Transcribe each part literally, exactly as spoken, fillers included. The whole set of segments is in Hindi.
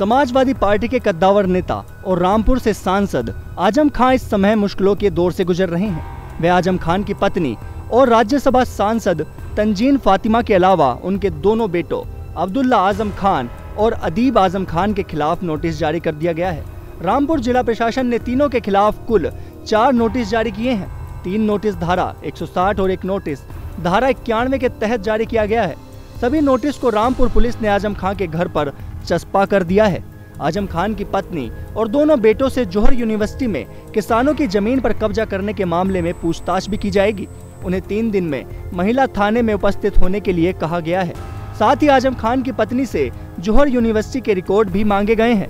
समाजवादी पार्टी के कद्दावर नेता और रामपुर से सांसद आजम खान इस समय मुश्किलों के दौर से गुजर रहे हैं। वे आजम खान की पत्नी और राज्यसभा सांसद तंजीन फातिमा के अलावा उनके दोनों बेटों अब्दुल्ला आजम खान और अदीब आजम खान के खिलाफ नोटिस जारी कर दिया गया है। रामपुर जिला प्रशासन ने तीनों के खिलाफ कुल चार नोटिस जारी किए हैं। तीन नोटिस धारा एक सौ साठ और एक नोटिस धारा इक्यानवे के तहत जारी किया गया है। सभी नोटिस को रामपुर पुलिस ने आजम खान के घर पर चस्पा कर दिया है। आजम खान की पत्नी और दोनों बेटों से जौहर यूनिवर्सिटी में किसानों की जमीन पर कब्जा करने के मामले में पूछताछ भी की जाएगी। उन्हें तीन दिन में महिला थाने में उपस्थित होने के लिए कहा गया है। साथ ही आजम खान की पत्नी से जौहर यूनिवर्सिटी के रिकॉर्ड भी मांगे गए हैं।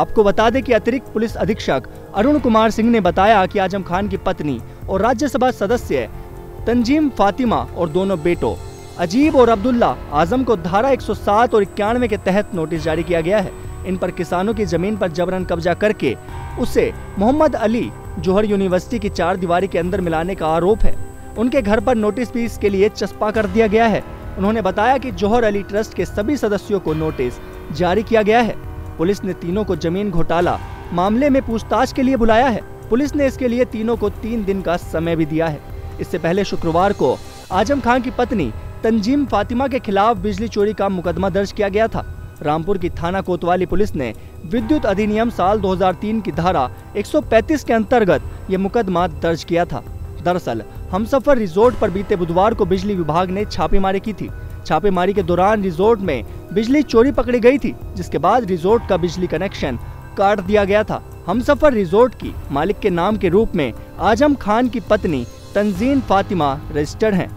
आपको बता दें कि अतिरिक्त पुलिस अधीक्षक अरुण कुमार सिंह ने बताया कि आजम खान की पत्नी और राज्यसभा सदस्य तंजीन फातिमा और दोनों बेटों अजीब और अब्दुल्ला आजम को धारा एक सौ सात और इक्यानवे के तहत नोटिस जारी किया गया है। इन पर किसानों की जमीन पर जबरन कब्जा करके उसे मोहम्मद अली जोहर यूनिवर्सिटी की चार दीवारी के अंदर मिलाने का आरोप है। उनके घर पर नोटिस भी इसके लिए चस्पा कर दिया गया है। उन्होंने बताया कि जौहर अली ट्रस्ट के सभी सदस्यों को नोटिस जारी किया गया है। पुलिस ने तीनों को जमीन घोटाला मामले में पूछताछ के लिए बुलाया है। पुलिस ने इसके लिए तीनों को तीन दिन का समय भी दिया है। इससे पहले शुक्रवार को आजम खान की पत्नी तंजीन फातिमा के खिलाफ बिजली चोरी का मुकदमा दर्ज किया गया था। रामपुर की थाना कोतवाली पुलिस ने विद्युत अधिनियम साल दो हज़ार तीन की धारा एक सौ पैंतीस के अंतर्गत ये मुकदमा दर्ज किया था। दरअसल हमसफर रिजोर्ट पर बीते बुधवार को बिजली विभाग ने छापेमारी की थी। छापेमारी के दौरान रिजोर्ट में बिजली चोरी पकड़ी गई थी, जिसके बाद रिजोर्ट का बिजली कनेक्शन काट दिया गया था। हमसफर रिजोर्ट की मालिक के नाम के रूप में आजम खान की पत्नी तंजीन फातिमा रजिस्टर्ड हैं।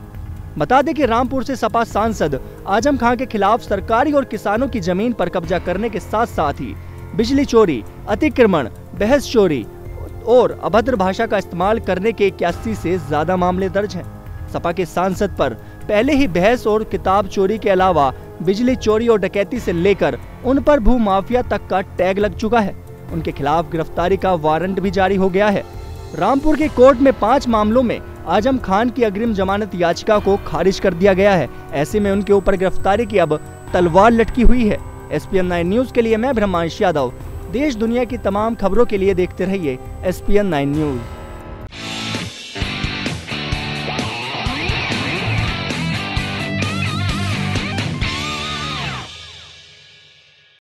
बता दें कि रामपुर से सपा सांसद आजम खान के खिलाफ सरकारी और किसानों की जमीन पर कब्जा करने के साथ साथ ही बिजली चोरी, अतिक्रमण, बहस चोरी और अभद्र भाषा का इस्तेमाल करने के इक्यासी से ज्यादा मामले दर्ज हैं। सपा के सांसद पर पहले ही बहस और किताब चोरी के अलावा बिजली चोरी और डकैती से लेकर उन पर भू माफिया तक का टैग लग चुका है। उनके खिलाफ गिरफ्तारी का वारंट भी जारी हो गया है। रामपुर के कोर्ट में पांच मामलों में आजम खान की अग्रिम जमानत याचिका को खारिज कर दिया गया है। ऐसे में उनके ऊपर गिरफ्तारी की अब तलवार लटकी हुई है। S P N nine news के लिए मैं ब्रह्मांश यादव। देश दुनिया की तमाम खबरों के लिए देखते रहिए S P N nine news.